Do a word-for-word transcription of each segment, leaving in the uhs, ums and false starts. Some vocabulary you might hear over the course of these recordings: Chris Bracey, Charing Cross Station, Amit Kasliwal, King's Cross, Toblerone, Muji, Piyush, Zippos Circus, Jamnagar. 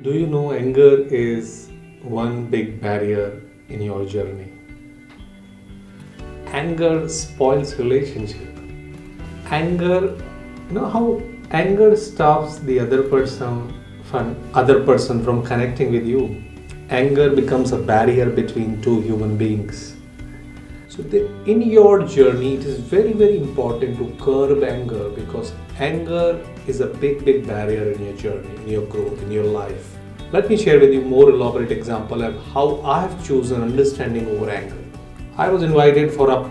Do you know anger is one big barrier in your journey? Anger spoils relationship. Anger, you know how anger stops the other person from, other person from connecting with you. Anger becomes a barrier between two human beings. So the, in your journey, it is very, very important to curb anger, because anger is a big, big barrier in your journey, in your growth, in your life. Let me share with you more elaborate example of how I have chosen understanding over anger. I was invited for a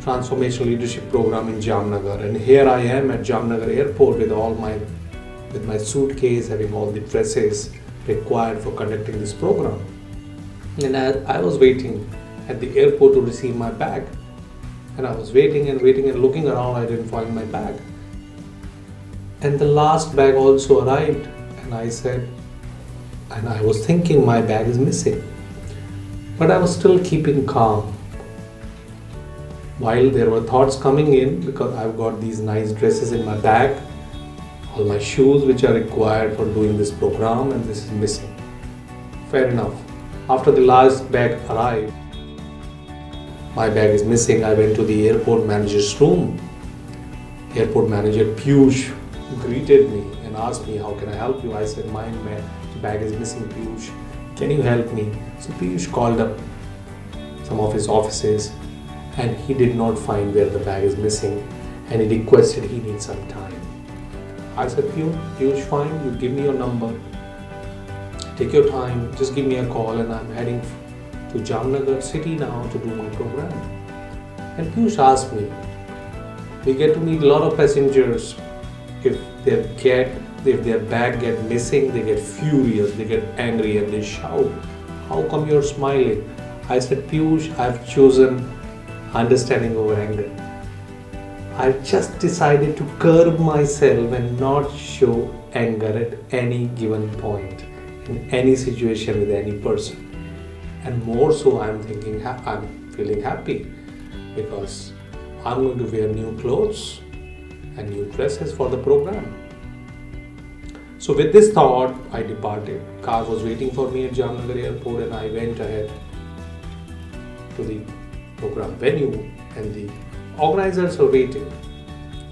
transformational leadership program in Jamnagar, and here I am at Jamnagar airport with all my, with my suitcase, having all the dresses required for conducting this program. And I, I was waiting at the airport to receive my bag, and I was waiting and waiting and looking around. I didn't find my bag, and the last bag also arrived, and I said, and I was thinking my bag is missing, but I was still keeping calm. While there were thoughts coming in, because I've got these nice dresses in my bag, all my shoes which are required for doing this program, and this is missing. Fair enough. After the last bag arrived, my bag is missing, I went to the airport manager's room. Airport manager Piyush greeted me and asked me, how can I help you? I said, my bag is missing, Piyush. Can you help me? So Piyush called up some of his offices, and he did not find where the bag is missing, and he requested he needs some time. I said, Piyush, fine, you give me your number. Take your time, just give me a call, and I'm heading to Jamnagar city now to do my program. And Piyush asked me, we get to meet a lot of passengers. If their get, if their bag get missing, they get furious, they get angry, and they shout, how come you're smiling? I said, Piyush, I've chosen understanding over anger. I just decided to curb myself and not show anger at any given point, in any situation, with any person. And more so, I'm thinking, I'm feeling happy, because I'm going to wear new clothes and new dresses for the program. So with this thought, I departed. Car was waiting for me at Jamnagar airport, and I went ahead to the program venue, and the organizers were waiting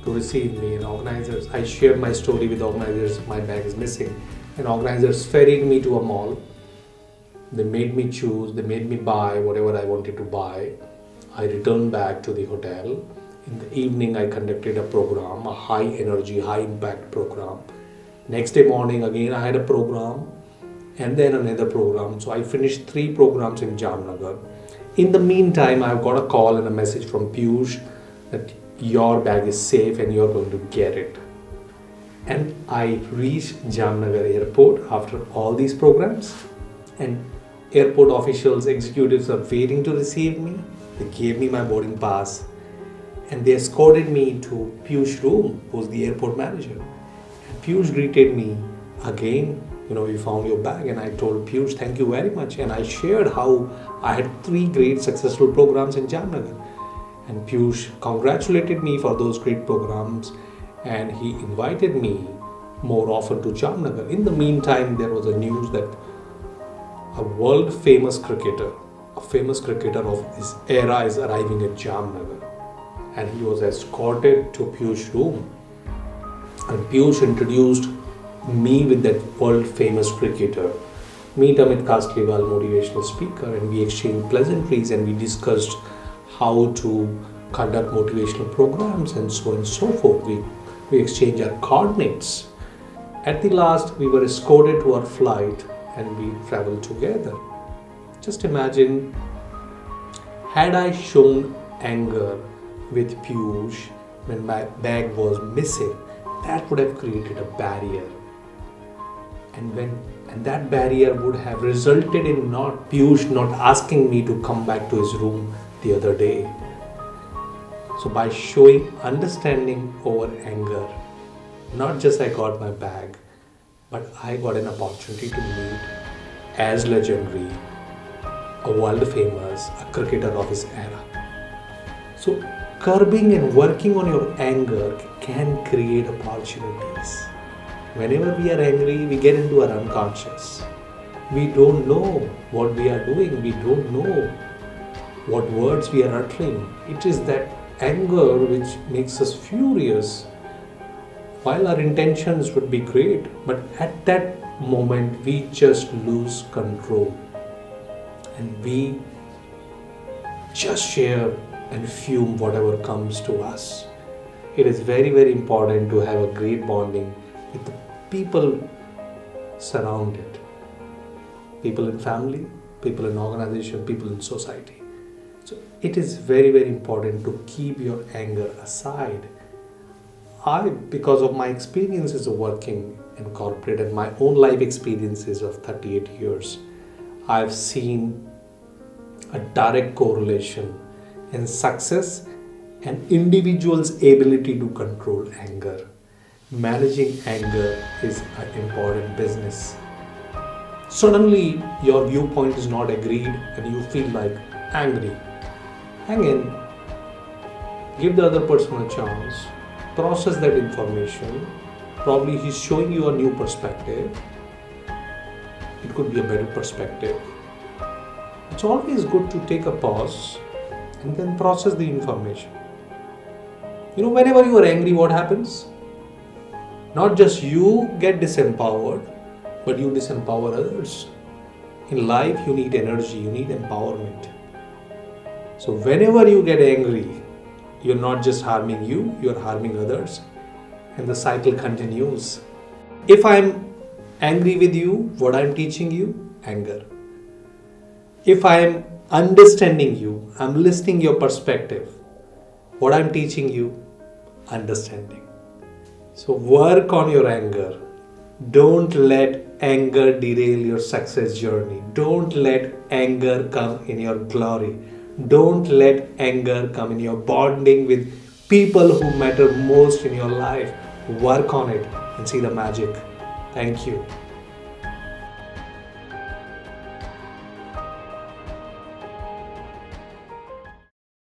to receive me. And organizers, I shared my story with organizers, my bag is missing, and organizers ferried me to a mall. They made me choose, they made me buy whatever I wanted to buy. I returned back to the hotel. In the evening, I conducted a program, a high energy, high impact program. Next day morning, again, I had a program, and then another program. So I finished three programs in Jamnagar. In the meantime, I've got a call and a message from Piyush that your bag is safe and you're going to get it. And I reached Jamnagar airport after all these programs, and airport officials, executives are waiting to receive me. They gave me my boarding pass, and they escorted me to Piyush's room, who's the airport manager. And Piyush greeted me again, you know, you found your bag. And I told Piyush, thank you very much. And I shared how I had three great successful programs in Jamnagar. And Piyush congratulated me for those great programs, and he invited me more often to Jamnagar. In the meantime, there was a news that a world famous cricketer, a famous cricketer of his era, is arriving at Jamnagar, and he was escorted to Piyush's room, and Piyush introduced me with that world famous cricketer. Meet Amit Kasliwal, motivational speaker, and we exchanged pleasantries, and we discussed how to conduct motivational programs and so on and so forth. We, we exchanged our coordinates. At the last, we were escorted to our flight, and we traveled together. Just imagine, had I shown anger with Piyush when my bag was missing, that would have created a barrier. And when and that barrier would have resulted in not Piyush not asking me to come back to his room the other day. So by showing understanding over anger, not just I got my bag, but I got an opportunity to meet as legendary, a world famous, a cricketer of his era. So curbing and working on your anger can create opportunities. Whenever we are angry, we get into our unconscious. We don't know what we are doing. We don't know what words we are uttering. It is that anger which makes us furious, while our intentions would be great, but at that moment we just lose control and we just share and fume whatever comes to us. It is very, very important to have a great bonding with the people surrounded. People in family, people in organization, people in society. So it is very, very important to keep your anger aside. I, because of my experiences of working in corporate and my own life experiences of thirty-eight years, I've seen a direct correlation in success and individual's ability to control anger. Managing anger is an important business. Suddenly, your viewpoint is not agreed and you feel like angry. Hang in, give the other person a chance, process that information. Probably he's showing you a new perspective. It could be a better perspective. It's always good to take a pause and then process the information. You know, whenever you are angry, what happens? Not just you get disempowered, but you disempower others. In life, you need energy, you need empowerment. So whenever you get angry, you're not just harming you, you're harming others. And the cycle continues. If I'm angry with you, what I'm teaching you? Anger. If I'm understanding you, I'm listening your perspective, what I'm teaching you? Understanding. So work on your anger. Don't let anger derail your success journey. Don't let anger come in your glory. Don't let anger come in your bonding with people who matter most in your life. Work on it and see the magic. Thank you.